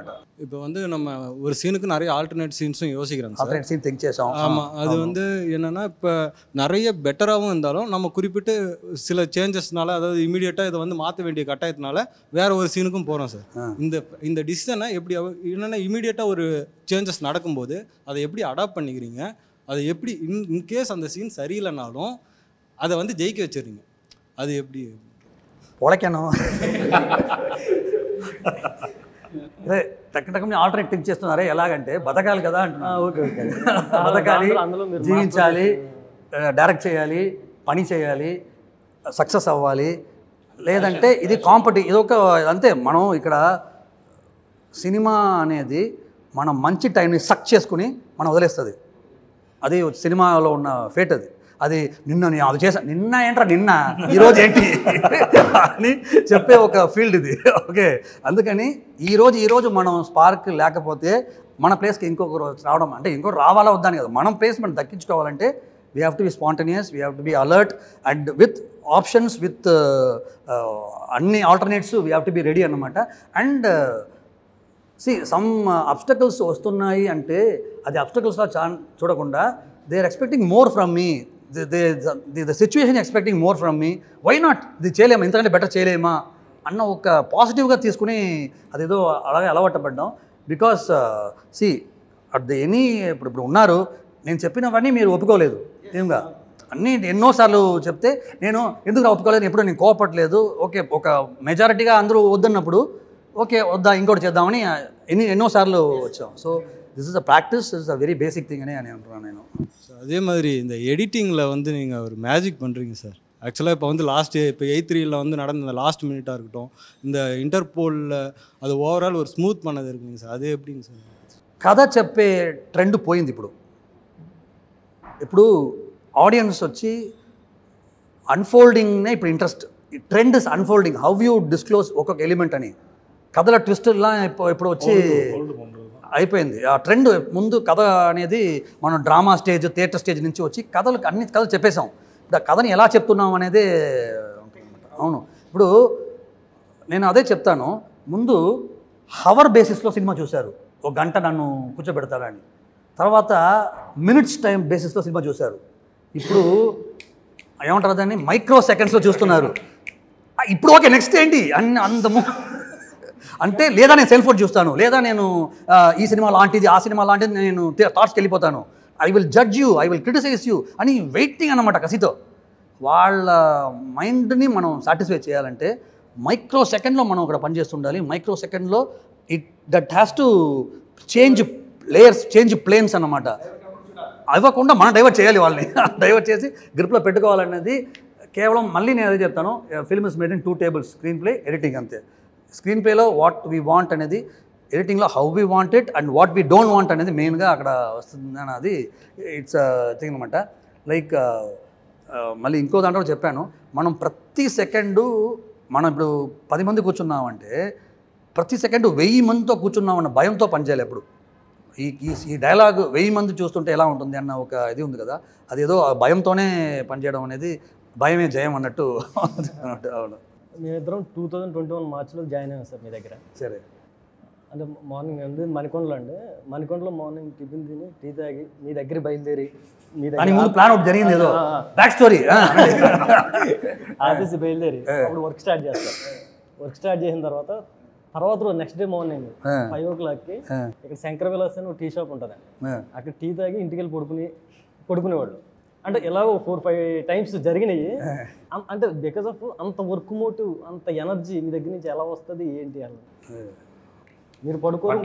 மாட்டோம். இப்போ வந்து நம்ம ஒரு சீனுக்கு நிறைய ஆல்டர்னேட் சீன்ஸும் யோசிக்கிறோம் sir. Alternate scene think chase. ஆமாம், அது வந்து என்னென்னா இப்போ நிறைய பெட்டராகவும் இருந்தாலும் நம்ம குறிப்பிட்டு சில சேஞ்சஸ்னால, அதாவது இமீடியட்டாக இதை வந்து மாற்ற வேண்டிய கட்டாயத்தினால வேற ஒரு சீனுக்கும் போகிறோம் சார். இந்த டிசிஷனை எப்படி என்னென்னா இமீடியட்டாக ஒரு சேஞ்சஸ் நடக்கும்போது அதை எப்படி அடாப்ட் பண்ணிக்கிறீங்க, அது எப்படி இன்கேஸ் அந்த சீன் சரியில்லைனாலும் அதை வந்து ஜெயிக்க வச்சிடுறீங்க, அது எப்படி உழைக்கணும். అదే టక్ టక్ ఆల్టర్నేట్ థింక్ చేస్తున్నారే ఎలాగంటే బతకాలి కదా అంటున్నాను. ఓకే ఓకే, బతకాలి, జీవించాలి, డైరెక్ట్ చేయాలి, పని చేయాలి, సక్సెస్ అవ్వాలి, లేదంటే ఇది కాంపిటీ, ఇదొక అంతే. మనం ఇక్కడ సినిమా అనేది మనం మంచి టైంని సక్ చేసుకుని మనం వదిలేస్తుంది. అది సినిమాలో ఉన్న ఫేట్. అది అది నిన్న నేను అది చేశాను, నిన్న ఏంట్రా నిన్న ఈరోజు ఏంటి అని చెప్పే ఒక ఫీల్డ్ ఇది. ఓకే, అందుకని ఈరోజు మనం స్పార్క్ లేకపోతే మన ప్లేస్కి ఇంకొక రోజు రావడం అంటే ఇంకొక రావాలా వద్దని కదా. మనం ప్లేస్ మనం దక్కించుకోవాలంటే we have to be spontaneous, we have to be alert and with options, with అన్ని alternates we have to be ready అన్నమాట. అండ్ సి సమ్ అబ్స్టకల్స్ వస్తున్నాయి అంటే అది అబ్స్టకల్స్లా చూడకుండా they are expecting more from me, the situation expecting more from me, why not, ఇది చేయలేమా, ఇంతకంటే బెటర్ చేయలేమా అన్న ఒక పాజిటివ్గా తీసుకుని అదేదో అలాగే అలవాటపడ్డాం. Because see at the any ఇప్పుడు ఉన్నారు, నేను చెప్పినవన్నీ మీరు ఒప్పుకోలేదు, ఏంగా అన్నీ ఎన్నోసార్లు చెప్తే నేను ఎందుకు ఒప్పుకోలేదు, ఎప్పుడూ నేను కోపడలేదు. ఓకే, ఒక మెజారిటీగా అందరూ వద్దన్నప్పుడు ఓకే వద్దా ఇంకోటి చేద్దామని ఎన్నోసార్లు వచ్చాం. So this is a practice, this is a very basic thing ane anundran nenu. So adhe mari inda editing la vandu neenga or magic pandringa sir. Actually ipo vandu last ipo 83 la vandu nadandha last minute ah iruktom, inda interpol la adu overall or smooth panadhu irukeenga sir, adhe eppdinga sir. Kada cheppe trend poyindi ipudu audience vachi unfolding ne ipo interest, trend is unfolding, how you disclose okka element ani kadala twist la ipudu vachi అయిపోయింది. ఆ trend ముందు కథ అనేది మనం drama stage, theatre stage నుంచి వచ్చి కథలకు అన్ని కథలు చెప్పేసాం. ఇప్పుడు ఆ కథని ఎలా చెప్తున్నాం అనేది ఉంటుంది అనమాట. అవును, ఇప్పుడు నేను అదే చెప్తాను, ముందు హవర్ బేసిస్లో సినిమా చూశారు, ఒక గంట నన్ను కూర్చోబెడతారని. తర్వాత మినిట్స్ టైం బేసిస్లో సినిమా చూశారు. ఇప్పుడు ఏమంటారు దాన్ని, మైక్రో సెకండ్స్లో చూస్తున్నారు. ఇప్పుడు ఓకే నెక్స్ట్ ఏంటి అన్ని అందము అంటే, లేదా నేను సెల్ ఫోన్ చూస్తాను, లేదా నేను ఈ సినిమా లాంటిది ఆ సినిమా లాంటిది నేను థాట్స్కి వెళ్ళిపోతాను, I will judge you, I will criticise you అని వెయిటింగ్ అన్నమాట కసితో. వాళ్ళ మైండ్ని మనం సాటిస్ఫై చేయాలంటే మైక్రో సెకండ్లో మనం ఇక్కడ పనిచేస్తుండాలి. మైక్రో సెకండ్లో that has to change layers, change planes అన్నమాట. అవ్వకుండా మనం డైవర్ట్ చేయాలి, వాళ్ళని డైవర్ట్ చేసి గ్రిప్లో పెట్టుకోవాలనేది. కేవలం మళ్ళీ నేను అదే చెప్తాను, film is made in 2 tables, screen play, editing, అంతే. స్క్రీన్ ప్లేలో వాట్ వీ వాంట్ అనేది, ఎడిటింగ్లో how we want it and what we don't want అనేది మెయిన్గా అక్కడ వస్తుంది అన్నది ఇట్స్ థింగ్ అనమాట. లైక్ మళ్ళీ ఇంకో దాంట్లో చెప్పాను, మనం ప్రతి సెకండు మనం ఇప్పుడు 10 మంది కూర్చున్నామంటే ప్రతి సెకండు 1000 మందితో కూర్చున్నామన్న భయంతో పనిచేయాలి. ఇప్పుడు ఈ డైలాగ్ 1000 మంది చూస్తుంటే ఎలా ఉంటుంది అన్న ఒక ఇది ఉంది కదా, అదేదో ఆ భయంతోనే పనిచేయడం అనేది, భయమే జయం అన్నట్టు. అవును, మేమిద్దరం 2021 మార్చ్లో జాయిన్ అయ్యాం సార్ మీ దగ్గర. సరే, అంటే మార్నింగ్ అండి మణికొండలో, అండి మణికొండలో మార్నింగ్ టిఫిన్ తిని టీ తాగి మీ దగ్గర బయలుదేరి మీ దగ్గర ప్లాన్ అవుట్ జరిగింది, ఏదో బ్యాక్ స్టోరీ ఆఫీస్ బయలుదేరి అప్పుడు వర్క్ స్టార్ట్ చేస్తాం. వర్క్ స్టార్ట్ చేసిన తర్వాత రోజు నెక్స్ట్ డే మార్నింగ్ 5 o'clockకి ఇక్కడ శంకర విలాస్ అని ఒక టీ షాప్ ఉంటుందండి, అక్కడ టీ తాగి ఇంటికి వెళ్ళి పడుకునేవాళ్ళు. అంటే ఎలాగో 4-5 times జరిగినాయి. అంటే బికాస్ ఆఫ్ అంత వర్క్ మోటివ్, అంత ఎనర్జీ మీ దగ్గర నుంచి ఎలా వస్తుంది ఏంటి అని. మీరు పడుకోరు, అది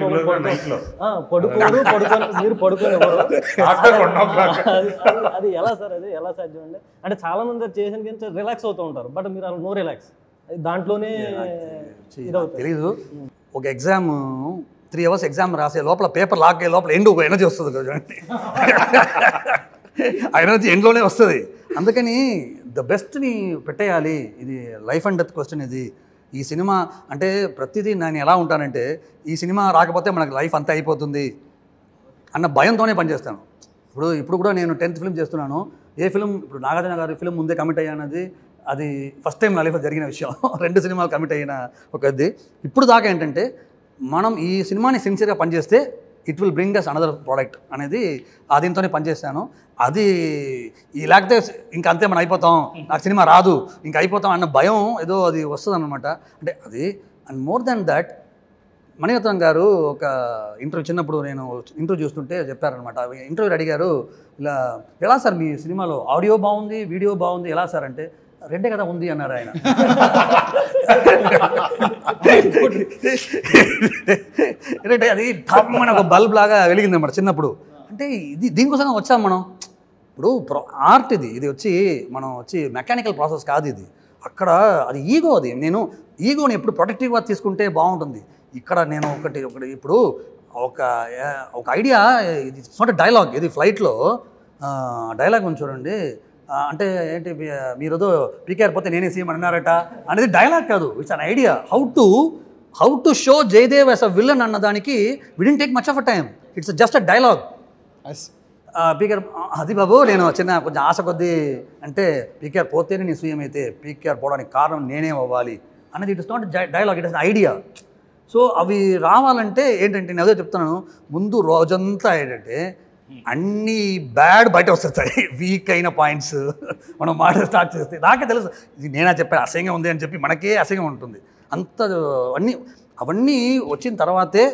ఎలా సార్, అది ఎలా సాధ్యం అండి? అంటే చాలా మంది చేసిన కానీ రిలాక్స్ అవుతూ ఉంటారు, బట్ మీరు అలా నో రిలాక్స్, దాంట్లోనే తెలీదు. ఒక ఎగ్జామ్ 3 hours ఎగ్జామ్ రాసే లోపల, పేపర్ లాక్ అయ్యే లోపల ఎండు ఎనర్జీ వస్తుంది చూడండి, ఎనర్జీ ఎండ్లోనే వస్తుంది. అందుకని ద బెస్ట్ని పెట్టేయాలి. ఇది లైఫ్ అండ్ డెత్ క్వశ్చన్ ఇది. ఈ సినిమా అంటే ప్రతిదీ నేను ఎలా ఉంటానంటే, ఈ సినిమా రాకపోతే మనకు లైఫ్ అంతా అయిపోతుంది అన్న భయంతోనే పనిచేస్తాను. ఇప్పుడు కూడా నేను 10th film చేస్తున్నాను. ఏ ఫిలిం, ఇప్పుడు నాగార్జున గారి ఫిలిం ముందే కమిట్ అయ్యానది, అది ఫస్ట్ టైం నా లైఫ్లో జరిగిన విషయం. 2 సినిమాలు కమిట్ అయిన ఒక ఇది. ఇప్పుడు దాకా ఏంటంటే మనం ఈ సినిమాని సిన్సియర్గా పనిచేస్తే it will bring us another product అనేది ఆ దీంతోనే పనిచేశాను. అది లేకపోతే ఇంక అంతే మనం అయిపోతాం, నాకు సినిమా రాదు ఇంక అయిపోతాం అన్న భయం ఏదో అది వస్తుంది అనమాట. అంటే అది and more than that Mani Ratnam గారు ఒక ఇంటర్వ్యూ చిన్నప్పుడు నేను ఇంటర్వ్యూ చూస్తుంటే చెప్పారనమాట. ఇంటర్వ్యూలు అడిగారు ఇలా ఎలా సార్ మీ సినిమాలో ఆడియో బాగుంది వీడియో బాగుంది ఎలా సార్ అంటే రెండే కదా ఉంది అన్నారు ఆయన. ఏంటంటే అది మన ఒక బల్బ్ లాగా వెలిగింది అన్నమాట చిన్నప్పుడు. అంటే ఇది దీనికోసం వచ్చాం మనం, ఇప్పుడు ఆర్ట్ ఇది, ఇది వచ్చి మనం వచ్చి మెకానికల్ ప్రాసెస్ కాదు ఇది. అక్కడ అది ఈగో, అది నేను ఈగోని ఎప్పుడు ప్రొటెక్టివ్గా తీసుకుంటే బాగుంటుంది. ఇక్కడ నేను ఒకటి ఇప్పుడు ఒక ఐడియా, ఇది నాట్ ఎ డైలాగ్, ఇది ఫ్లైట్లో డైలాగ్ ఉంది చూడండి. అంటే ఏంటి మీరేదో పీకేఆర్ పోతే నేనే సీఎం అన్నారట అనేది డైలాగ్ కాదు, it's an idea. How to show Jayadev as a villain అన్నదానికి we didn't take much of a time, it's just a dialogue. PKR అది బాబు నేను చిన్న కొంచెం ఆశ కొద్దీ అంటే పీకేఆర్ పోతేనే నేను సీఎం అయితే పీకేఆర్ పోవడానికి కారణం నేనే అవ్వాలి అనేది it is not dialogue, it is an idea. So అవి రావాలంటే ఏంటంటే నేను అదే చెప్తున్నాను, ముందు రోజంతా ఏంటంటే అన్నీ బ్యాడ్ బయట వస్తాయి, వీక్ అయిన పాయింట్స్ మనం మాట స్టార్ట్ చేస్తే నాకే తెలుసు ఇది నేనా చెప్పాను అసహ్యంగా ఉంది అని చెప్పి మనకే అసహ్యం ఉంటుంది. అంత అవన్నీ వచ్చిన తర్వాతే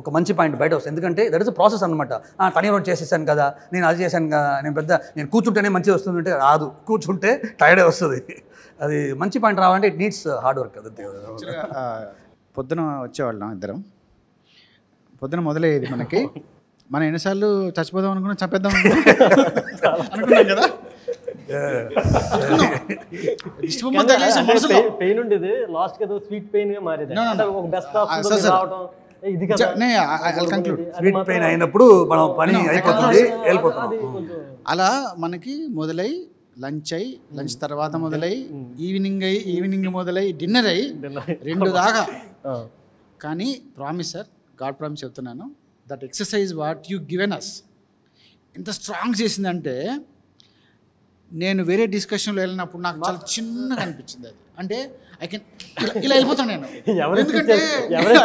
ఒక మంచి పాయింట్ బయట వస్తుంది, ఎందుకంటే దట్ ఇస్ ప్రాసెస్ అనమాట. తనే రోజు చేసేసాను కదా, నేను అది చేశాను కదా, నేను కూర్చుంటేనే మంచిగా వస్తుంది అంటే రాదు, కూర్చుంటే టైర్డే వస్తుంది. అది మంచి పాయింట్ రావాలంటే ఇట్ నీడ్స్ హార్డ్ వర్క్. అది పొద్దున వచ్చేవాళ్ళం ఇద్దరం, పొద్దున మొదలయ్యేది మనకి, మనం ఎన్నిసార్లు చచ్చిపోదాం అనుకున్నా చంపేద్దాం అనుకున్నాం కదా, పెయిన్ ఉండేది లాస్ట్ కదా స్వీట్ పెయిన్ గా మారేది. అలా మనకి మొదలై లంచ్ అయ్యి, లంచ్ తర్వాత మొదలై ఈవినింగ్ అయ్యి, ఈవినింగ్ మొదలై డిన్నర్ అయ్యి 2 దాకా. కానీ ప్రామిస్ సార్, గాడ్ ప్రామిస్ చెప్తున్నాను, that exercise what you given us ఎంత స్ట్రాంగ్ చేసిందంటే, నేను వేరే డిస్కషన్లో వెళ్ళినప్పుడు నాకు చాలా చిన్నగా అనిపించింది అది. అంటే ఐ కెన్ ఇలా వెళ్ళిపోతాను నేను, ఎందుకంటే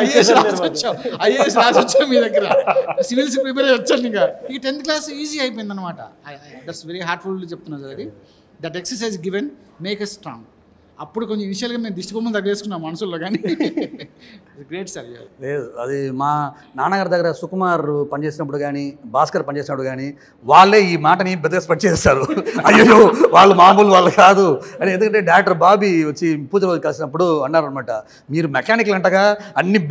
ఐఏఎస్ రాసి వచ్చాను, మీ దగ్గర సివిల్స్ ప్రిపేర్ అయ్యి వచ్చాను, ఇంకా ఈ 10th క్లాస్ ఈజీ అయిపోయింది అనమాట. దట్స్ వెరీ హార్ట్ఫుల్ చెప్తున్నాను సార్, అది that exercise given make us strong. అప్పుడు కొంచెం ఇనిషియల్గా మేము దిష్టిబొమ్మలు తగ్గేసుకున్నాం మనసులో, కానీ గ్రేట్ సార్. లేదు అది మా నాన్నగారి దగ్గర సుకుమార్ పనిచేసినప్పుడు కానీ భాస్కర్ పనిచేసినప్పుడు కానీ వాళ్ళే ఈ మాటని పెద్దగా స్ప్రెడ్ చేస్తారు, అయ్యో వాళ్ళు మామూలు వాళ్ళు కాదు అని. ఎందుకంటే డాక్టర్ బాబీ వచ్చి పూజ రోజు కలిసినప్పుడు అన్నారనమాట, మీరు మెకానికల్ అంటగా అన్ని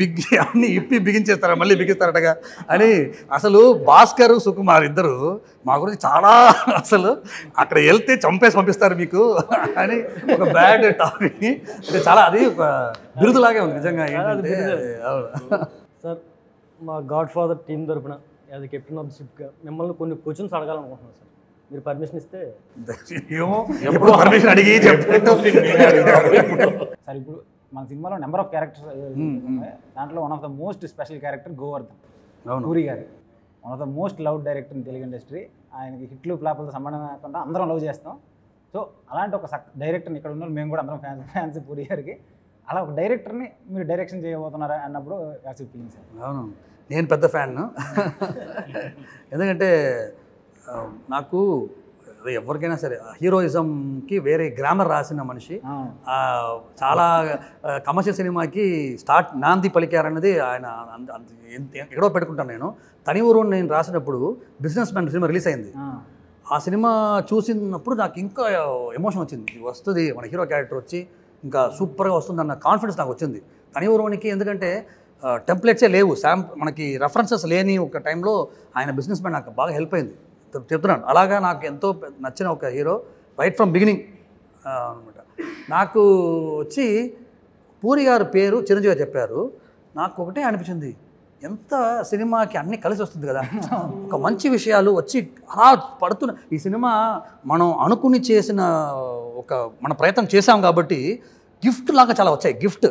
ఇప్పి బిగించేస్తారా మళ్ళీ బిగిస్తారటగా అని. అసలు భాస్కర్ సుకుమార్ ఇద్దరు మా గురించి చాలా అసలు అక్కడ వెళ్తే చంపేసి పంపిస్తారు మీకు అని ఒక బ్యాడ్ టాపిక్ అంటే చాలా అది ఒక బిరుదులాగే ఉంది నిజంగా. సార్ మా గాడ్ ఫాదర్ టీం తరఫున యాజ్ కెప్టెన్ ఆఫ్ ది షిప్గా మిమ్మల్ని కొన్ని క్వశ్చన్స్ అడగాలనుకుంటున్నాను సార్, మీరు పర్మిషన్ ఇస్తే. ఎప్పుడు పర్మిషన్ అడిగి సార్, ఇప్పుడు మన సినిమాలో నెంబర్ ఆఫ్ క్యారెక్టర్స్, దాంట్లో one of the most special character Govardhan Puri గారు, one of the most loved director in Telugu industry. ఆయనకి హిట్లు ఫ్లాపులతో సంబంధం లేకుండా అందరం లవ్ చేస్తాం. సో అలాంటి ఒక డైరెక్టర్ని ఇక్కడ ఉన్న మేము కూడా అందరం ఫ్యాన్స్ పూరి గారికి. అలా ఒక డైరెక్టర్ని మీరు డైరెక్షన్ చేయబోతున్నారా అన్నప్పుడు ఫీలింగ్ సార్? అవును, నేను పెద్ద ఫ్యాన్ను. ఎందుకంటే నాకు ఎవరికైనా సరే హీరోయిజంకి వేరే గ్రామర్ రాసిన మనిషి, చాలా కమర్షియల్ సినిమాకి స్టార్ట్ నాంది పలికారన్నది ఆయన ఎక్కడో పెట్టుకుంటాను. నేను తని ఊరు నేను రాసినప్పుడు బిజినెస్ మ్యాన్ సినిమా రిలీజ్ అయింది. ఆ సినిమా చూసినప్పుడు నాకు ఇంకా ఎమోషన్ వచ్చింది, వస్తుంది మన హీరో క్యారెక్టర్ వచ్చి ఇంకా సూపర్గా వస్తుంది అన్న కాన్ఫిడెన్స్ నాకు వచ్చింది తని ఊరునికి. ఎందుకంటే టెంప్లెట్సే లేవు, మనకి రెఫరెన్సెస్ లేని ఒక టైంలో ఆయన బిజినెస్ మ్యాన్ నాకు బాగా హెల్ప్ అయింది చెప్తున్నాను. అలాగా నాకు ఎంతో నచ్చిన ఒక హీరో రైట్ ఫ్రమ్ బిగినింగ్ అనమాట. నాకు వచ్చి పూరి గారి పేరు చిరంజీవి చెప్పారు, నాకు ఒకటే అనిపించింది, ఎంత సినిమాకి అన్నీ కలిసి వస్తుంది కదా, ఒక మంచి విషయాలు వచ్చి అలా పడుతున్న ఈ సినిమా మనం అనుకుని చేసిన ఒక మన ప్రయత్నం చేసాం కాబట్టి గిఫ్ట్ లాగా చాలా వచ్చాయి గిఫ్ట్.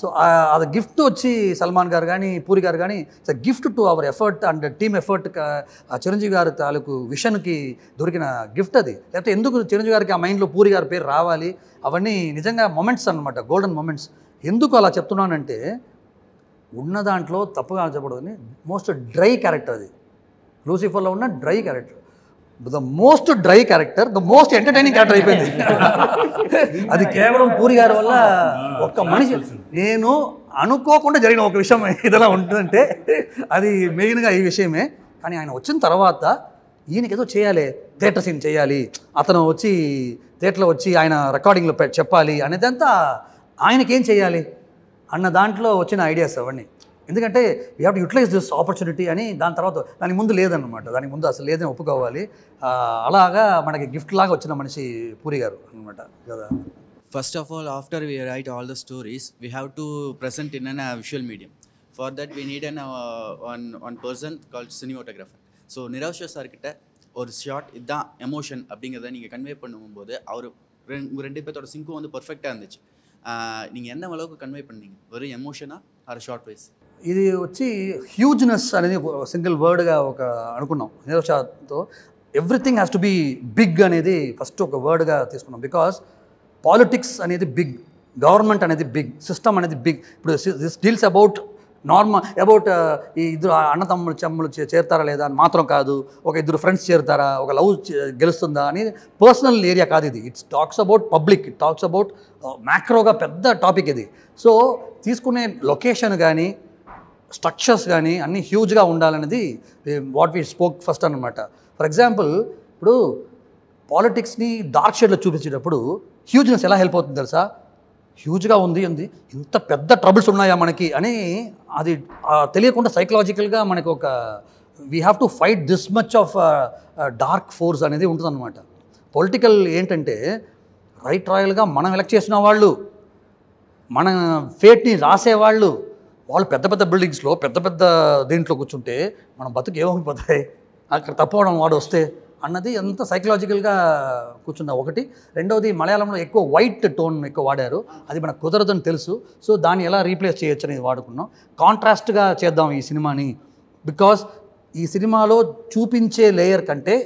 సో అది గిఫ్ట్ వచ్చి సల్మాన్ గారు కానీ పూరి గారు కానీ it's a gift to our effort and team effort. Chiranjeevi గారి తాలూకు విషన్కి దొరికిన గిఫ్ట్ అది. లేకపోతే ఎందుకు చిరంజీవి గారికి ఆ మైండ్లో పూరి గారి పేరు రావాలి, అవన్నీ నిజంగా మొమెంట్స్ అనమాట, గోల్డెన్ మొమెంట్స్. ఎందుకు అలా చెప్తున్నానంటే ఉన్న దాంట్లో తప్పుగా చెప్పకూడదని మోస్ట్ డ్రై క్యారెక్టర్ అది. లూసిఫర్లో ఉన్న dry character, the most dry character, the most entertaining character అయిపోయింది. అది కేవలం పూరి గారి వల్ల. ఒక్క మనిషి నేను అనుకోకుండా జరిగిన ఒక విషయం ఏదైనా ఉంటుందంటే అది మెయిన్గా ఈ విషయమే. కానీ ఆయన వచ్చిన తర్వాత ఈయనకేదో చేయాలి, థియేటర్ సీన్ చేయాలి, అతను వచ్చి థియేటర్లో వచ్చి ఆయన రికార్డింగ్లో చెప్పాలి అనేదంతా ఆయనకేం చేయాలి అన్న దాంట్లో వచ్చిన ఐడియాస్ అవన్నీ. ఎందుకంటే you have to utilise this opportunity అని దాని తర్వాత దాని ముందు లేదన్నమాట, దాని ముందు అసలు లేదని ఒప్పుకోవాలి. అలాగా మనకి గిఫ్ట్ లాగా వచ్చిన మనిషి పూరి గారు అనమాట కదా. First of all after we write all the stories we have to present in an visual medium. For that we need an one person called cinematographer. So Nirav Shah சார்கிட்ட ஒரு ஷார்ட் இதுதான் எமோஷன் அப்படிங்கிறத நீங்கள் கன்வே பண்ணும்போது அவர் ரெண்டு பேர்த்தோட சிங்க்கும் வந்து பர்ஃபெக்டாக இருந்துச்சு. நீங்கள் எந்த அளவுக்கு கன்வே பண்ணீங்க வெறும் ఎమోషనా ఆర్ షార్ట్ వైస్? ఇది వచ్చి హ్యూజ్నెస్ అనేది సింగిల్ వర్డ్గా ఒక అనుకున్నాం. నిరావ్ షాతో everything has to be big అనేది ఫస్ట్ ఒక వర్డ్గా తీసుకున్నాం. బికాస్ పాలిటిక్స్ అనేది బిగ్, గవర్నమెంట్ అనేది బిగ్, సిస్టమ్ అనేది బిగ్. ఇప్పుడు this deals about normal about ఈ ఇద్దరు అన్నతమ్ములు చెమ్ములు చేరుతారా లేదా అని మాత్రం కాదు, ఒక ఇద్దరు ఫ్రెండ్స్ చేరుతారా, ఒక లవ్ గెలుస్తుందా అనేది పర్సనల్ ఏరియా కాదు ఇది. It's talks about public, it talks about మ్యాక్రోగా పెద్ద టాపిక్ ఇది. సో తీసుకునే లొకేషన్ కానీ స్ట్రక్చర్స్ కానీ అన్నీ హ్యూజ్గా ఉండాలనేది వాట్ వీ స్పోక్ ఫస్ట్ అనమాట. ఫర్ ఎగ్జాంపుల్ ఇప్పుడు పాలిటిక్స్ని డార్క్ షేడ్లో చూపించేటప్పుడు హ్యూజ్నెస్ ఎలా హెల్ప్ అవుతుంది తెలుసా? హ్యూజ్గా ఉంది ఇంత పెద్ద ట్రబుల్స్ ఉన్నాయా మనకి అని అది తెలియకుండా సైకలాజికల్గా మనకు ఒక we have to fight this much of dark force అనేది ఉంటుందన్నమాట. పొలిటికల్ ఏంటంటే రైట్ రాయల్గా మనం ఎలక్ట్ చేసిన వాళ్ళు, మన ఫేట్ని రాసేవాళ్ళు, వాళ్ళు పెద్ద పెద్ద బిల్డింగ్స్లో పెద్ద పెద్ద దీంట్లో కూర్చుంటే మనం బతుకు ఏమైపోతాయి అక్కడ తప్పవడం వాడు వస్తే అన్నది ఎంత సైకలాజికల్గా కూర్చున్నా ఒకటి. రెండవది మలయాళంలో ఎక్కువ వైట్ టోన్ ఎక్కువ వాడారు, అది మనకు కుదరదని తెలుసు. సో దాన్ని ఎలా రీప్లేస్ చేయొచ్చు అనేది వాడుకున్నాం. కాంట్రాస్ట్గా చేద్దాం ఈ సినిమాని, బికాస్ ఈ సినిమాలో చూపించే లేయర్ కంటే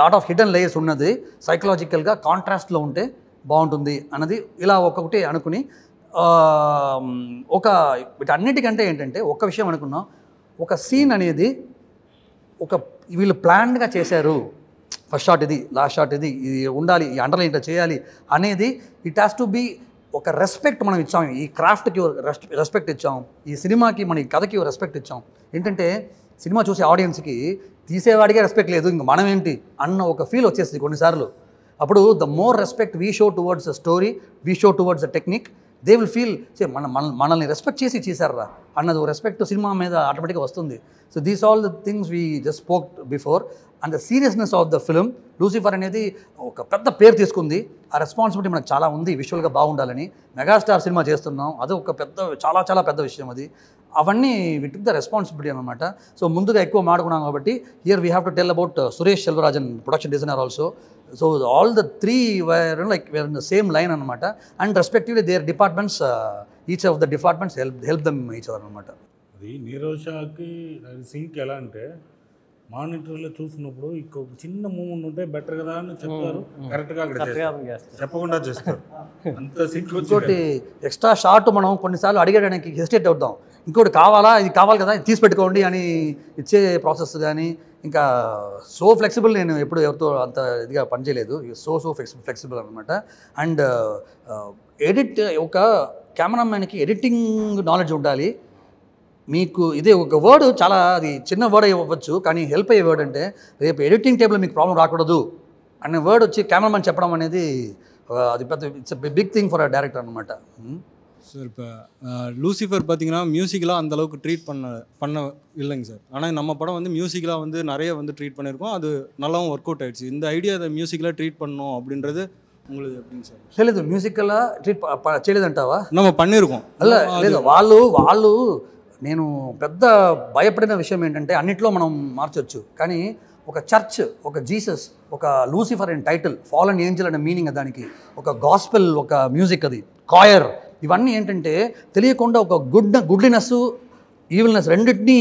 లాట్ ఆఫ్ హిడెన్ లేయర్స్ ఉన్నది, సైకలాజికల్గా కాంట్రాస్ట్లో ఉంటే బాగుంటుంది అన్నది ఇలా ఒక్కొక్కటి అనుకుని ఒక వీటన్నిటికంటే ఏంటంటే ఒక విషయం అనుకున్నాం. ఒక సీన్ అనేది ఒక వీళ్ళు ప్లాన్గా చేశారు, ఫస్ట్ షాట్ ఇది, లాస్ట్ షాట్ ఇది, ఇది ఉండాలి, ఈ అండర్లైన్ ఇంట్లో చేయాలి అనేది ఇట్ హ్యాస్ టు బీ. ఒక రెస్పెక్ట్ మనం ఇచ్చాం ఈ క్రాఫ్ట్కి, రెస్పెక్ట్ ఇచ్చాం ఈ సినిమాకి, మన ఈ కథకి రెస్పెక్ట్ ఇచ్చాం. ఏంటంటే సినిమా చూసే ఆడియన్స్కి తీసేవాడికే రెస్పెక్ట్ లేదు ఇంక మనం ఏంటి అన్న ఒక ఫీల్ వచ్చేస్తుంది కొన్నిసార్లు. అప్పుడు the more respect we show towards the story, we show towards the technique, they will feel say మనల్ని రెస్పెక్ట్ చేసి చేశారా అన్నది రెస్పెక్ట్ సినిమా మీద ఆటోమేటిక్గా వస్తుంది. So these all the things we just spoke before. And the seriousness of the film, Lucifer అనేది ఒక పెద్ద పేరు తీసుకుంది, ఆ రెస్పాన్సిబిలిటీ మనకు చాలా ఉంది విజువల్గా బాగుండాలని. మెగాస్టార్ సినిమా చేస్తున్నాం, అది ఒక పెద్ద చాలా చాలా పెద్ద విషయం అది. అవన్నీ విట్ ద రెస్పాన్సిబిలిటీ అనమాట. సో ముందుగా ఎక్కువ మాట్లాడుకున్నాం కాబట్టి here we have to tell about Suresh Selvarajan, production designer also. So all the three were like were in the same line అనమాట. And respectively their departments, each of the departments help them each other అనమాట. అది Nirav షాకి sync ఎలా అంటే మానిటర్లో చూసినప్పుడు ఇంకొక చిన్న moment ఉంటే better కదా అని చెప్తారు, కరెక్ట్గా చెప్పకుండా చేస్తారు అంత సింక్. ఇంకోటి ఎక్స్ట్రా షార్ట్ మనం కొన్నిసార్లు అడిగడానికి హెసిటేట్ అవుతాం, ఇంకోటి కావాలా, ఇది కావాలి కదా, ఇది తీసి పెట్టుకోండి అని ఇచ్చే ప్రాసెస్ కానీ ఇంకా సో ఫ్లెక్సిబుల్. నేను ఎప్పుడు ఎవరితో అంత ఇదిగా పనిచేయలేదు, సో ఫ్లెక్సిబుల్ అనమాట. అండ్ ఎడిట్, ఒక కెమెరామెన్కి ఎడిటింగ్ నాలెడ్జ్ ఉండాలి మీకు. ఇదే ఒక వర్డ్ చాలా అది చిన్న వర్డ్ అవ్వచ్చు కానీ హెల్ప్ అయ్యే వర్డ్. అంటే రేపు ఎడిటింగ్ టేబుల్ మీకు ప్రాబ్లం రాకూడదు అనే వర్డ్ వచ్చి కెమెరామెన్ చెప్పడం అనేది అది పెద్ద it's big thing for director అనమాట. சார் இப்போ லூசிஃபர் பார்த்திங்கன்னா மியூசிக்கலாக அந்தளவுக்கு ட்ரீட் பண்ண இல்லைங்க சார். ஆனால் நம்ம படம் வந்து மியூசிக்கலாக வந்து நிறைய வந்து ட்ரீட் பண்ணியிருக்கோம், அது நல்லாவும் ஒர்க் அவுட் ஆகிடுச்சு. இந்த ஐடியா அதை மியூசிக்கலாக ட்ரீட் பண்ணணும் அப்படின்றது உங்களுக்கு எப்படிங்க சார்? சரி மியூசிக்கலாக ட்ரீட் చేయలేదంటావా? நம்ம பண்ணியிருக்கோம். లేదు వాళ్ళు నేను పెద్ద భయపడిన విషయం ఏంటంటే అన్నిట్లో మనం మార్చవచ్చు కానీ ఒక చర్చ్, ఒక జీసస్, ఒక Lucifer and title, fallen angel అనే మీనింగ్ దానికి, ఒక గాస్పెల్, ఒక మ్యూజిక్, అది కాయర్, ఇవన్నీ ఏంటంటే తెలియకుండా ఒక గుడ్లీనెస్, ఈవిల్నెస్ రెండింటినీ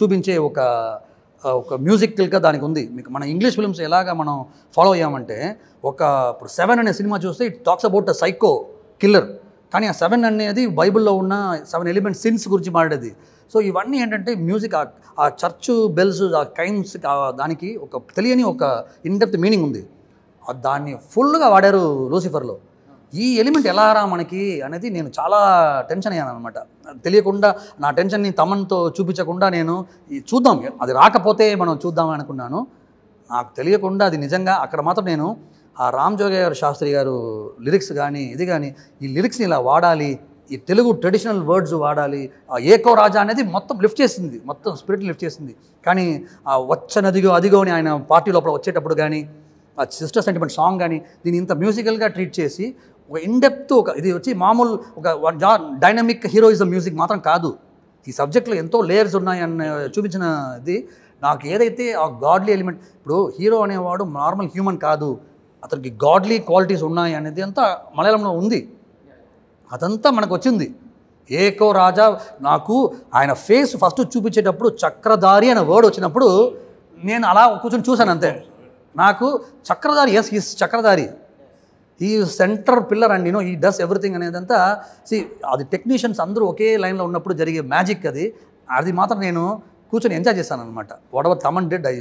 చూపించే ఒక మ్యూజికల్గా దానికి ఉంది. మీకు మన ఇంగ్లీష్ ఫిల్మ్స్ ఎలాగా మనం ఫాలో అయ్యామంటే ఒక ఇప్పుడు 7 అనే సినిమా చూస్తే it talks about the psycho killer, కానీ ఆ సెవెన్ అనేది బైబిల్లో ఉన్న సెవెన్ ఎలిమెంట్ సిన్స్ గురించి మాట్లాడేది. సో ఇవన్నీ ఏంటంటే మ్యూజిక్ ఆ చర్చ్ బెల్స్ ఆ కైమ్స్ దానికి ఒక తెలియని ఒక ఇన్డెప్త్ మీనింగ్ ఉంది, దాన్ని ఫుల్గా వాడారు లూసిఫర్లో. ఈ ఎలిమెంట్ ఎలా రా మనకి అనేది నేను చాలా టెన్షన్ అయ్యాను అనమాట. తెలియకుండా నా టెన్షన్ని తమన్తో చూపించకుండా నేను చూద్దాం అది రాకపోతే మనం చూద్దాం అనుకున్నాను. నాకు తెలియకుండా అది నిజంగా అక్కడ మాత్రం నేను ఆ రామ్ జోగయ్య గారు శాస్త్రి గారు లిరిక్స్ కానీ ఇది కానీ ఈ లిరిక్స్ని ఇలా వాడాలి, ఈ తెలుగు ట్రెడిషనల్ వర్డ్స్ వాడాలి, ఏకో రాజా అనేది మొత్తం లిఫ్ట్ చేసింది, మొత్తం స్పిరిట్ లిఫ్ట్ చేసింది. కానీ ఆ వచ్చనదిగో అదిగో అని ఆయన పార్టీ లోపల వచ్చేటప్పుడు కానీ ఆ సిస్టర్ సెంటిమెంట్ సాంగ్ కానీ దీన్ని ఇంత మ్యూజికల్గా ట్రీట్ చేసి ఒక ఇన్డెప్త్ ఒక ఇది వచ్చి మామూలు ఒక డైనమిక్ హీరోయిజం మ్యూజిక్ మాత్రం కాదు, ఈ సబ్జెక్ట్లో ఎంతో లేయర్స్ ఉన్నాయని చూపించిన ఇది నాకు ఏదైతే ఆ గాడ్లీ ఎలిమెంట్. ఇప్పుడు హీరో అనేవాడు నార్మల్ హ్యూమన్ కాదు, అతనికి గాడ్లీ క్వాలిటీస్ ఉన్నాయి అనేది అంతా మలయాళంలో ఉంది, అదంతా మనకు వచ్చింది. ఏకో రాజా నాకు ఆయన ఫేస్ ఫస్ట్ చూపించేటప్పుడు చక్రధారి అనే వర్డ్ వచ్చినప్పుడు నేను అలా కూర్చొని చూశాను అంతే. నాకు చక్రధారి, ఎస్ ఈజ్ చక్రధారి, ఈ సెంటర్ పిల్లర్ అండ్ యూనో ఈ డస్ ఎవ్రీథింగ్ అనేదంతా సి అది టెక్నీషియన్స్ అందరూ ఒకే లైన్లో ఉన్నప్పుడు జరిగే మ్యాజిక్ అది. అది మాత్రం నేను కూర్చొని ఎంజాయ్ చేశాను అనమాట. Whatever Thaman did I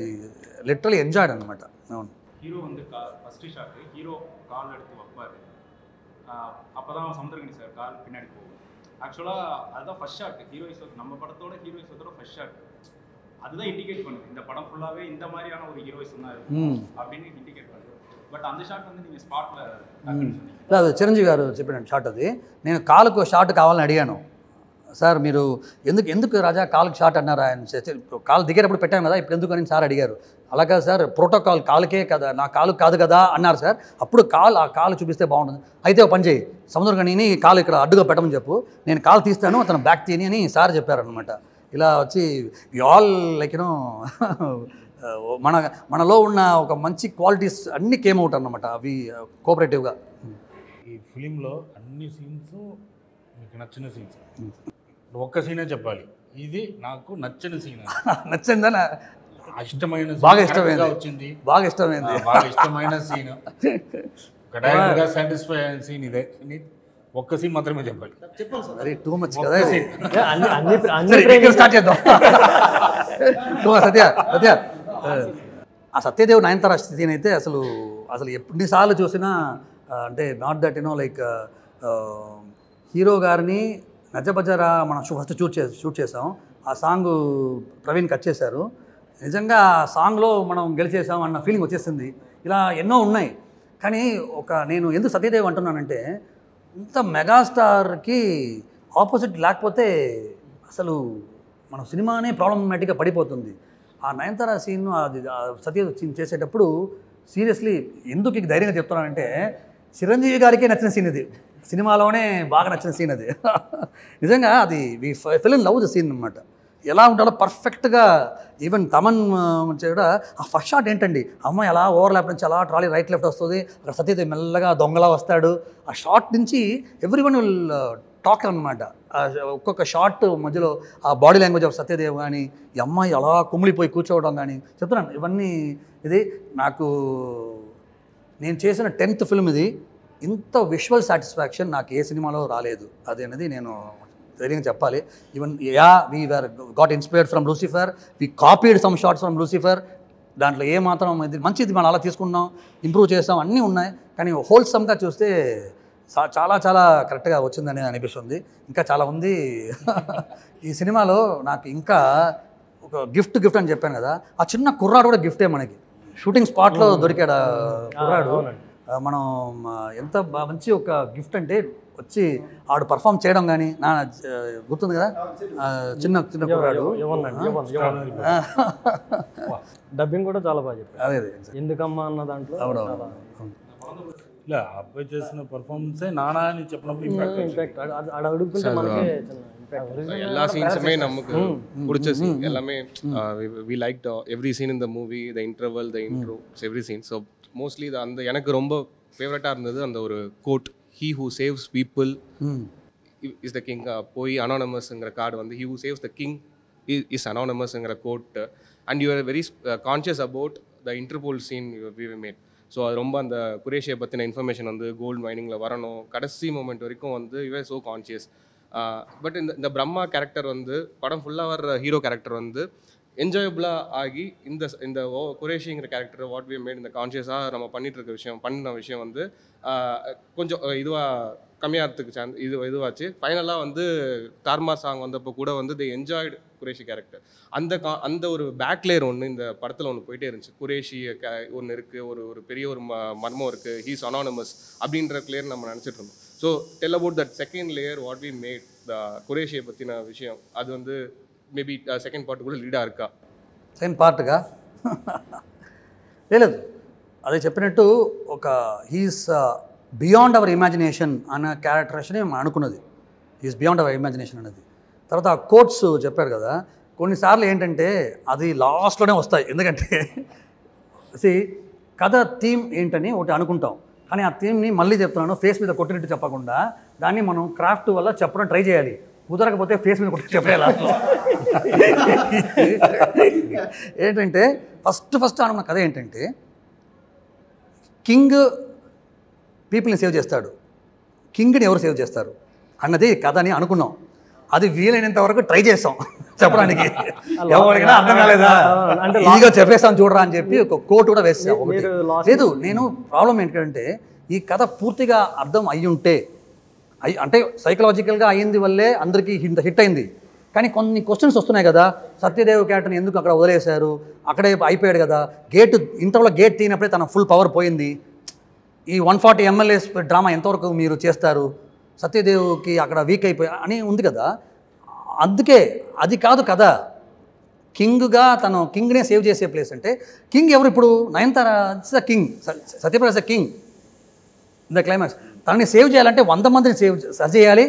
literally enjoyed అనమాట. అవును, ஹீரோ வந்து ஃபஸ்ட்டு ஷாட்டு ஹீரோ கால் எடுத்து வைப்பார், அப்போ தான் சமுத்திரகனி சார் கால் பின்னாடி போகும். ஆக்சுவலாக அதுதான் ஃபஸ்ட் ஷாட்டு ஹீரோயிஸ், நம்ம படத்தோட ஹீரோயிஸோட ஃபஸ்ட் ஷாட் அதுதான் இண்டிகேட் பண்ணுது இந்த படம் ஃபுல்லாகவே இந்த மாதிரியான ஒரு ஹீரோயிஸ் தான் இருக்கும் அப்படின்னு இண்டிகேட் பண்ணுது. బట్ అంత షాట్ ఉంది నేను స్పాట్లో లేదు. చిరంజీవి గారు చెప్పిన షాట్ అది. నేను కాలుకు షాట్ కావాలని అడిగాను, సార్ మీరు ఎందుకు రాజా కాలుకి షాట్ అన్నారు, ఆయన కాలు దిగేటప్పుడు పెట్టాను కదా ఇప్పుడు ఎందుకు అని సార్ అడిగారు. అలాగే సార్ ప్రోటోకాల్ కాలుకే కదా, నా కాలు కాదు కదా అన్నారు సార్. అప్పుడు ఆ కాలు చూపిస్తే బాగుంటుంది, అయితే ఒక పని చేయి సముద్రగణిని కాలు ఇక్కడ అడ్డుగా పెట్టమని చెప్పు, నేను కాలు తీస్తాను అతను బ్యాక్ తీని అని సార్ చెప్పారనమాట. ఇలా వచ్చి వి ఆల్ లైక్ యూనో మనలో ఉన్న ఒక మంచి క్వాలిటీస్ అన్నీ కేమ్ అవుట్ అన్నమాట అవి కోఆపరేటివ్గా. ఈ ఫిలింలో అన్ని సీన్స్ మీకు నచ్చిన సీన్స్ ఒక్క సీనే చెప్పాలి, ఇది నాకు నచ్చిన సీన్ నచ్చిందా ఇష్టమైన బాగా ఇష్టమైన వచ్చింది బాగా ఇష్టమైంది బాగా ఇష్టమైన సీన్ ఒక డైరెక్ట్గా సాటిస్ఫై అయిన సీన్ ఇదే. ఒక్క సీన్ మాత్రమే చెప్పాలి, చెప్పాలి టూ మచ్ కదా స్టార్ట్ చేద్దాం. సత్య ఆ సత్యదేవ్ నయనతార సీన్ అయితే అసలు ఎన్నిసార్లు చూసినా అంటే not that you know like hero గారిని నజబజారా మనం ఫస్ట్ షూట్ చేసాం ఆ సాంగ్ ప్రవీణ్ కట్ చేశారు, నిజంగా ఆ సాంగ్లో మనం గెలిచేసాం అన్న ఫీలింగ్ వచ్చేసింది. ఇలా ఎన్నో ఉన్నాయి కానీ నేను ఎందుకు సత్యదేవ్ అంటున్నానంటే ఇంత మెగాస్టార్కి ఆపోజిట్ లేకపోతే అసలు మనం సినిమానే ప్రాబ్లమాటిక్గా పడిపోతుంది. ఆ నయనతార సీన్ అది సత్యదేవ్ సీన్ చేసేటప్పుడు సీరియస్లీ ఎందుకు ఇది ధైర్యంగా చెప్తున్నానంటే చిరంజీవి గారికే నచ్చిన సీన్ ఇది, సినిమాలోనే బాగా నచ్చిన సీన్ అది. నిజంగా అది we fell in love the scene అన్నమాట. ఎలా ఉండాలో పర్ఫెక్ట్గా ఈవెన్ తమన్ కూడా ఆ ఫస్ట్ షాట్ ఏంటండి అమ్మాయి అలా ఓవర్లాప్ నుంచి అలా ట్రాలీ రైట్ లెఫ్ట్ వస్తుంది, అక్కడ సత్యదేవ్ మెల్లగా దొంగలా వస్తాడు, ఆ షాట్ నుంచి ఎవ్రీవన్ విల్ టాక్ అనమాట. ఒక్కొక్క షాట్ మధ్యలో ఆ బాడీ లాంగ్వేజ్ ఆఫ్ సత్యదేవ్ కానీ ఈ అమ్మాయి అలా కుమిలిపోయి కూర్చోవడం కానీ చెప్తున్నాను ఇవన్నీ. ఇది నాకు నేను చేసిన 10th ఫిల్మ్ ఇది, ఇంత విజువల్ సాటిస్ఫాక్షన్ నాకు ఏ సినిమాలో రాలేదు అది అనేది నేను ధైర్యంగా చెప్పాలి. Even we were got inspired from Lucifer, we copied some shots from Lucifer, దాంట్లో ఏమాత్రం ఇది మంచిది మనం అలా తీసుకున్నాం ఇంప్రూవ్ చేస్తాం అన్నీ ఉన్నాయి. కానీ హోల్సమ్గా చూస్తే చాలా చాలా కరెక్ట్గా వచ్చిందని అనిపిస్తుంది. ఇంకా చాలా ఉంది ఈ సినిమాలో. నాకు ఇంకా ఒక గిఫ్ట్ అని చెప్పాను కదా, ఆ చిన్న కుర్రాడు కూడా గిఫ్టే మనకి, షూటింగ్ స్పాట్లో దొరికాడు కుర్రాడు. మనం ఎంత మంచి ఒక గిఫ్ట్ అంటే వచ్చి ఆడు పర్ఫామ్ చేయడం కానీ నా గుర్తుంది కదా చిన్న చిన్న కుర్రాడు. డబ్బింగ్ కూడా చాలా బాగా చెప్పారు, అదే ఎందుకమ్మా అన్న దాంట్లో ఇలా అబ్బాయి చేసిన పర్ఫార్మెన్సే నానా అని చెప్పినప్పుడు எல்லா சீன்ஸுமே நமக்கு பிடிச்ச சீன் எல்லாமே we liked every scene in the movie, the interval, the intro, every scene. So mostly அந்த எனக்கு ரொம்ப ஃபேவரட்டா இருந்தது அந்த ஒரு quote, he who saves people is the king. போய் அனானமஸ்ங்கற கார்டு வந்து he who saves the king is anonymousங்கற quote. And you are very conscious about the Interpol scene we made. So அது ரொம்ப அந்த குரேஷியை பற்றின இன்ஃபர்மேஷன் வந்து கோல்டு மைனிங்கில் வரணும். கடைசி மூமெண்ட் வரைக்கும் வந்து இவே ஸோ கான்ஷியஸ். பட் இந்த பிரம்மா கேரக்டர் வந்து படம் ஃபுல்லாக வர்ற ஹீரோ கேரக்டர் வந்து என்ஜாயபுளாக ஆகி இந்த இந்த குரேஷிங்கிற கேரக்டர் வாட் வி மேட் இந்த கான்ஷியஸாக நம்ம பண்ணிகிட்ருக்க விஷயம் பண்ணின விஷயம் வந்து கொஞ்சம் இதுவாக கம்மியாகிறதுக்கு சான்ஸ் இதுவாச்சு. ஃபைனலாக வந்து தார்மா சாங் வந்தப்போ கூட வந்து தி என்ஜாய்டு குரேஷி கேரக்டர். அந்த ஒரு பேக்லேயர் ஒன்று இந்த படத்தில் ஒன்று போயிட்டே இருந்துச்சு. குரேஷி ஒன்று இருக்குது, ஒரு பெரிய ஒரு மர்மம் இருக்குது, ஹீஸ் அனானிமஸ் அப்படின்ற கிளியர் நம்ம நினச்சிட்டு இருந்தோம். So tell about that second layer what we made the குரேஷியை பற்றின விஷயம். அது வந்து மேபி செகண்ட் பார்ட்டு கூட లీడా இருக்கா సెకండ్ పార్ట్గా లేదు. అదే చెప్పినట్టు ఒక హీస్ బియాండ్ అవర్ ఇమాజినేషన్ అనే క్యారెక్టరైజేషన్ మనం అనుకున్నది. హీస్ బియాండ్ అవర్ ఇమాజినేషన్ అనేది తర్వాత ఆ కోట్స్ చెప్పారు కదా, కొన్నిసార్లు ఏంటంటే అది లాస్ట్లోనే వస్తాయి. ఎందుకంటే కథ థీమ్ ఏంటని ఒకటి అనుకుంటాం, కానీ ఆ థీమ్ని మళ్ళీ చెప్తున్నాను ఫేస్ మీద కొట్టినట్టు చెప్పకుండా దాన్ని మనం క్రాఫ్ట్ వల్ల చెప్పడం ట్రై చేయాలి. కుదరకపోతే ఫేస్ మీద కొట్టి చెప్పేలా. ఏంటంటే ఫస్ట్ అనుకున్న కథ ఏంటంటే కింగ్ పీపుల్ని సేవ్ చేస్తాడు, కింగ్ని ఎవరు సేవ్ చేస్తారు అన్నది కథ అని అనుకున్నాం. అది వీలైనంత వరకు ట్రై చేస్తాం చెప్పడానికి. ఎవరికైనా అర్థం కాలేదా అంటే ఈగో చెప్పేస్తాం చూడరా అని చెప్పి ఒక కోట్ కూడా వేస్తాం. లేదు, నేను ప్రాబ్లం ఏంటంటే ఈ కథ పూర్తిగా అర్థం అయ్యుంటే అంటే సైకలాజికల్గా అయ్యింది వల్లే అందరికీ హిట్ అయింది. కానీ కొన్ని క్వశ్చన్స్ వస్తున్నాయి కదా, సత్యదేవ్ క్యారెక్టర్ని ఎందుకు అక్కడ వదిలేశారు, అక్కడే అయిపోయాడు కదా, గేట్ ఇంటర్లో గేట్ తీనప్పుడే తన ఫుల్ పవర్ పోయింది, ఈ 140 MLAs డ్రామా ఎంతవరకు మీరు చేస్తారు, సత్యదేవ్కి అక్కడ వీక్ అయిపోయి అని ఉంది కదా. అందుకే అది కాదు కదా, కింగ్గా తను కింగ్నే సేవ్ చేసే ప్లేస్ అంటే కింగ్ ఎవరు ఇప్పుడు Nayanthara the king, Satyaprakash the king in the climax. తనని సేవ్ చేయాలంటే 100 మందిని సరి చేయాలి,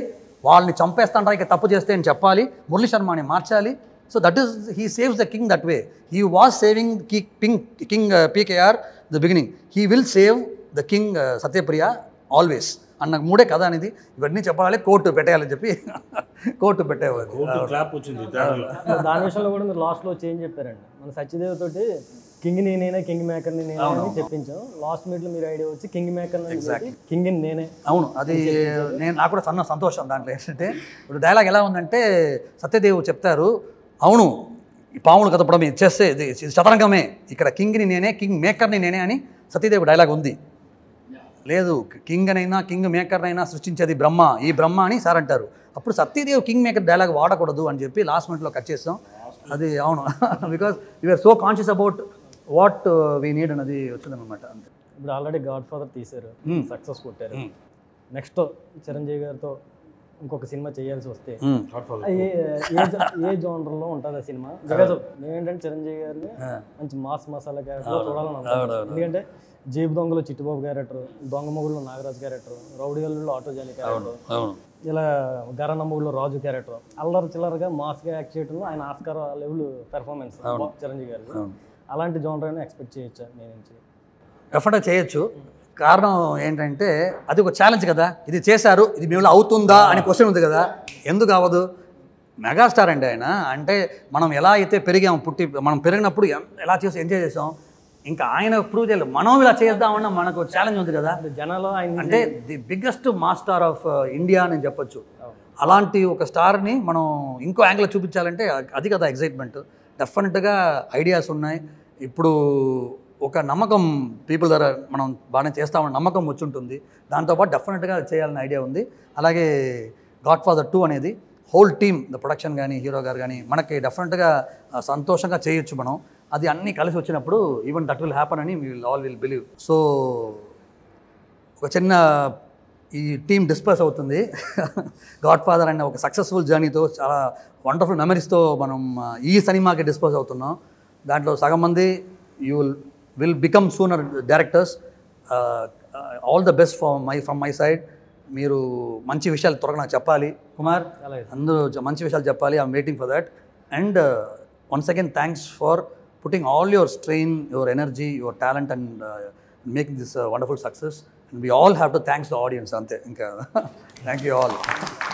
వాళ్ళని చంపేస్తాంటారు ఇక తప్పు చేస్తే అని చెప్పాలి, మురళీ శర్మని మార్చాలి. So that is he saves the king that way. He was saving king PKR the beginning, he will save the king Satyapriya always అన్న మూడే కథ అనేది. ఇవన్నీ చెప్పాలి, కోర్టు పెట్టేయాలని చెప్పి కోర్టు పెట్టేవారు. దాని విషయంలో కూడా మీరు లాస్ట్లో చేంజ్ చెప్పారండి, మన సత్యదేవ్ తోటి కింగ్ నేనైనా కింగ్ మేకర్ని నేనే అని చెప్పించాం. లాస్ట్ మీట్లో మీరు ఐడియా వచ్చి కింగ్ మేకర్ కింగ్ నేనే. అవును, అది నేను నాకు కూడా సన్న సంతోషం. దాంట్లో ఏంటంటే ఇప్పుడు డైలాగ్ ఎలా ఉందంటే సత్యదేవ్ చెప్తారు, అవును పాములు కదపడం ఇచ్చేస్తే ఇది చదరంగమే, ఇక్కడ కింగ్ని నేనే కింగ్ మేకర్ని నేనే అని సత్యదేవ్ డైలాగ్ ఉంది. లేదు, కింగ్నైనా కింగ్ మేకర్నైనా సృష్టించేది బ్రహ్మ, ఈ బ్రహ్మ అని సార్ అంటారు. అప్పుడు సత్యదేవ్ కింగ్ మేకర్ డైలాగ్ వాడకూడదు అని చెప్పి లాస్ట్ మినిట్లో కట్ చేస్తాం. అది అవును, because you're so conscious about what we need అనేది వచ్చిందనమాట. ఇప్పుడు ఆల్రెడీ గాడ్ ఫాదర్ తీశారు, సక్సెస్ కొట్టారు. నెక్స్ట్ చిరంజీవి గారితో ఇంకొక సినిమా చేయాల్సి వస్తే ఏ జోనర్లో ఉంటుంది ఆ సినిమా? బికాజ్ నేనేంటంటే చిరంజీవి గారిని మంచి మాస్ మసాలా క్యారెక్టర్ చూడాలని అనుకుంటున్నాను. ఎందుకంటే జీబు దొంగలో చిట్టుబాబు క్యారెక్టర్, దొంగ మొగుడులో నాగరాజు క్యారెక్టర్, రౌడీ గల్లులో ఆటోజాని క్యారెక్టర్, ఇలా గరన్న మొగుడులో రాజు క్యారెక్టర్, అల్లరి చిల్లరగా మాస్గా యాక్ట్ చేయడంలో ఆయన ఆస్కార్ లెవెల్ పెర్ఫార్మెన్స్ చిరంజీవి గారు. అలాంటి జోనర్ ఎక్స్పెక్ట్ చేయొచ్చా? డెఫినెట్గా చేయొచ్చు. కారణం ఏంటంటే అది ఒక ఛాలెంజ్ కదా, ఇది చేశారు, ఇది మేము అవుతుందా అని క్వశ్చన్ ఉంది కదా. ఎందుకు అవ్వదు? మెగాస్టార్ అండి ఆయన. అంటే మనం ఎలా అయితే పెరిగాము, మనం పెరిగినప్పుడు ఎలా చేసి ఎంజాయ్ చేసాం, ఇంకా ఆయన ప్రూవ్ చేయలేదు. మనం ఇలా చేద్దామన్న మనకు ఛాలెంజ్ ఉంది కదా జనాలు. అంటే the biggest master of India అని చెప్పొచ్చు. అలాంటి ఒక స్టార్ని మనం ఇంకో యాంగిల్లో చూపించాలంటే అది కదా ఎగ్జైట్మెంట్. డెఫినెట్గా ఐడియాస్ ఉన్నాయి. ఇప్పుడు ఒక నమ్మకం పీపుల్ ద్వారా మనం బాగానే చేస్తామని నమ్మకం వచ్చి ఉంటుంది. దాంతోపాటు డెఫినెట్గా చేయాలని ఐడియా ఉంది. అలాగే గాడ్ఫాదర్ 2 అనేది హోల్ టీమ్, ద ప్రొడక్షన్ కానీ హీరో గారు కానీ మనకి డెఫినెట్గా సంతోషంగా చేయొచ్చు మనం. అది అన్నీ కలిసి వచ్చినప్పుడు ఈవెన్ దట్ విల్ హ్యాపన్ అని విల్ బిలీవ్. సో ఒక చిన్న ఈ టీం డిస్పర్స్ అవుతుంది. గాడ్ఫాదర్ అనే ఒక సక్సెస్ఫుల్ జర్నీతో చాలా వండర్ఫుల్ మెమరీస్తో మనం ఈ సినిమాకి డిస్పర్స్ అవుతున్నాం. దాంట్లో సగం మంది will become sooner directors. All the best from my side. మీరు మంచి విషయాలు త్వరగా నాకు చెప్పాలి కుమార్, అందరూ మంచి విషయాలు చెప్పాలి. I'm waiting for that. And once again thanks for putting all your strain, your energy, your talent and making this a wonderful success. And we all have to thank the audience. Ante, thank you all.